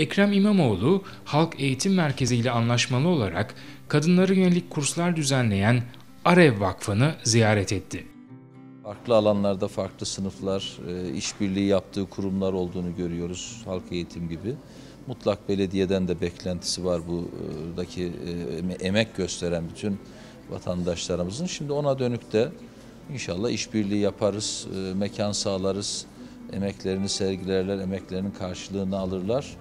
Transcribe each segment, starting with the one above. Ekrem İmamoğlu, Halk Eğitim Merkezi ile anlaşmalı olarak kadınlara yönelik kurslar düzenleyen Arev Vakfı'nı ziyaret etti. Farklı alanlarda farklı sınıflar, işbirliği yaptığı kurumlar olduğunu görüyoruz, halk eğitim gibi. Mutlak belediyeden de beklentisi var buradaki emek gösteren bütün vatandaşlarımızın. Şimdi ona dönük de inşallah işbirliği yaparız, mekan sağlarız, emeklerini sergilerler, emeklerinin karşılığını alırlar.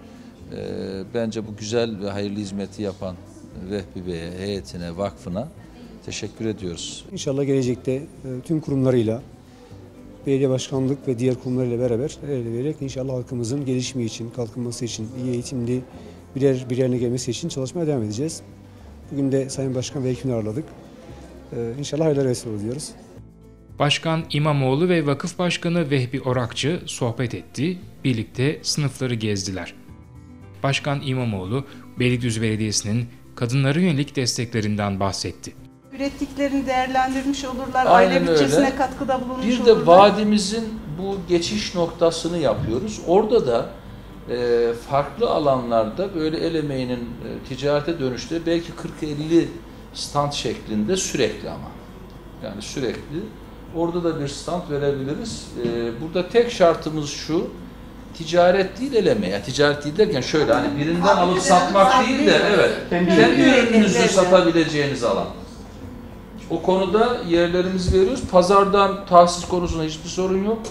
Bence bu güzel ve hayırlı hizmeti yapan Vehbi Bey'e, heyetine, vakfına teşekkür ediyoruz. İnşallah gelecekte tüm kurumlarıyla, belediye başkanlık ve diğer kurumlarıyla beraber el vererek inşallah halkımızın gelişimi için, kalkınması için, iyi eğitimli bir yerine gelmesi için çalışmaya devam edeceğiz. Bugün de Sayın Başkan ve ekibini ağırladık. İnşallah hayırlara vesile olur diyoruz. Başkan İmamoğlu ve Vakıf Başkanı Vehbi Orakçı sohbet etti, birlikte sınıfları gezdiler. Başkan İmamoğlu, Beylikdüzü Belediyesi'nin kadınlara yönelik desteklerinden bahsetti. Ürettiklerini değerlendirmiş olurlar, aile bütçesine katkıda bulunmuş olurlar. Bir de vadimizin bu geçiş noktasını yapıyoruz. Orada da farklı alanlarda böyle el emeğinin ticarete dönüştüğü belki 40-50 stand şeklinde sürekli ama. Yani sürekli. Orada da bir stand verebiliriz. Burada tek şartımız şu, ticaret değil el emeği. Yani ticaret değil derken şöyle hani birinden alıp satmak değil de evet, kendi ürününüzü satabileceğiniz alan. O konuda yerlerimizi veriyoruz. Pazardan tahsis konusunda hiçbir sorun yok.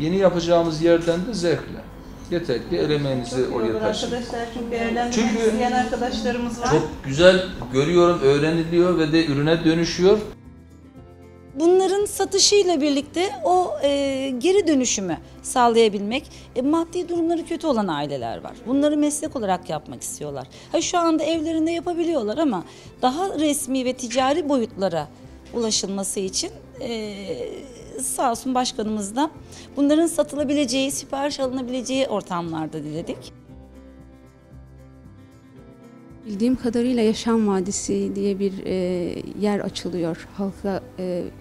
Yeni yapacağımız yerden de zevkle. Yeter ki el emeğinizi oraya taşıyın. Çünkü isteyen arkadaşlarımız var. Çok güzel görüyorum, öğreniliyor ve de ürüne dönüşüyor. Bunların satışıyla birlikte o geri dönüşümü sağlayabilmek, maddi durumları kötü olan aileler var. Bunları meslek olarak yapmak istiyorlar. Şu anda evlerinde yapabiliyorlar ama daha resmi ve ticari boyutlara ulaşılması için sağ olsun başkanımızdan bunların satılabileceği, sipariş alınabileceği ortamlarda diledik. Bildiğim kadarıyla Yaşam Vadisi diye bir yer açılıyor, halka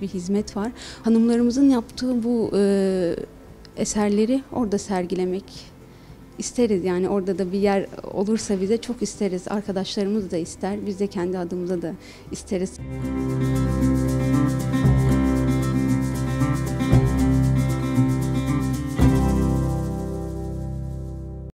bir hizmet var. Hanımlarımızın yaptığı bu eserleri orada sergilemek isteriz. Yani orada da bir yer olursa bize çok isteriz. Arkadaşlarımız da ister, biz de kendi adımıza da isteriz.